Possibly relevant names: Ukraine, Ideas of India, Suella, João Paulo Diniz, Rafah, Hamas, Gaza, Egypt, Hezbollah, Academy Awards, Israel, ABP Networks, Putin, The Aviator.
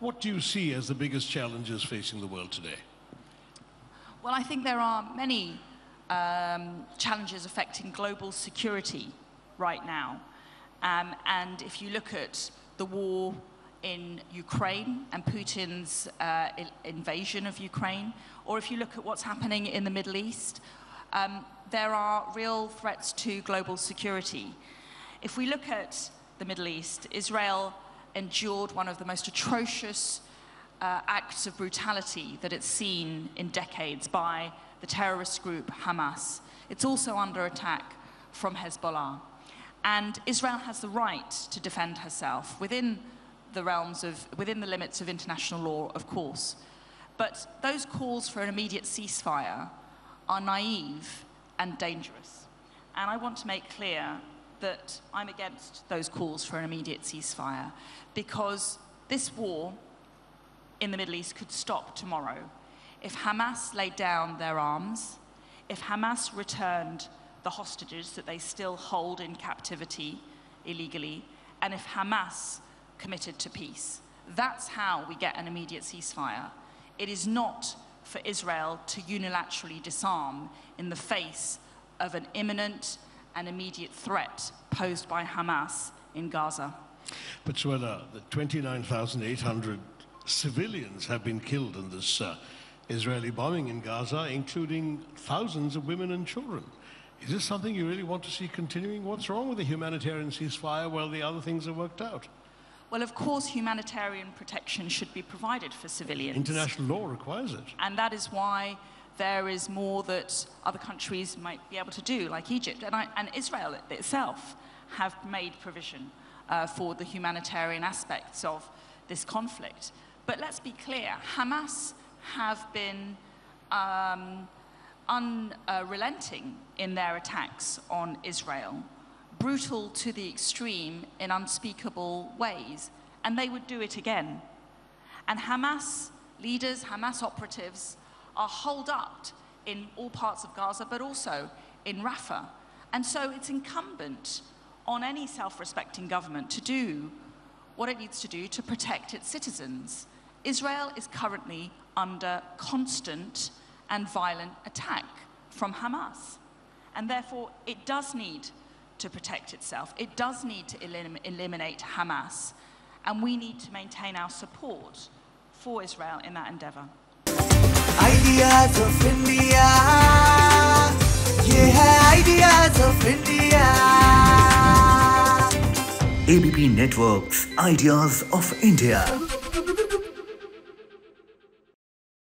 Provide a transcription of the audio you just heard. What do you see as the biggest challenges facing the world today? Well, I think there are many challenges affecting global security right now. And if you look at the war in Ukraine and Putin's invasion of Ukraine, or if you look at what's happening in the Middle East, there are real threats to global security. If we look at the Middle East, Israel endured one of the most atrocious acts of brutality that it's seen in decades by the terrorist group Hamas. It's also under attack from Hezbollah. And Israel has the right to defend herself within the realms of, within the limits of international law, of course. But those calls for an immediate ceasefire are naive and dangerous. And I want to make clear that I'm against those calls for an immediate ceasefire, because this war in the Middle East could stop tomorrow. If Hamas laid down their arms, if Hamas returned the hostages that they still hold in captivity illegally, and if Hamas committed to peace, that's how we get an immediate ceasefire. It is not for Israel to unilaterally disarm in the face of an imminent and immediate threat posed by Hamas in Gaza. But Suella, the 29,800 civilians have been killed in this Israeli bombing in Gaza, including thousands of women and children. Is this something you really want to see continuing? What's wrong with the humanitarian ceasefire while the other things are worked out? Well, of course, humanitarian protection should be provided for civilians. International law requires it. And that is why there is more that other countries might be able to do, like Egypt. And Israel itself have made provision for the humanitarian aspects of this conflict. But let's be clear, Hamas have been unrelenting in their attacks on Israel, brutal to the extreme in unspeakable ways, and they would do it again. And Hamas leaders, Hamas operatives, are holed up in all parts of Gaza, but also in Rafah. And so it's incumbent on any self-respecting government to do what it needs to do to protect its citizens. Israel is currently under constant and violent attack from Hamas. And therefore, it does need to protect itself. It does need to eliminate Hamas. And we need to maintain our support for Israel in that endeavor. Ideas of India, yeah, Ideas of India. ABP Networks, Ideas of India.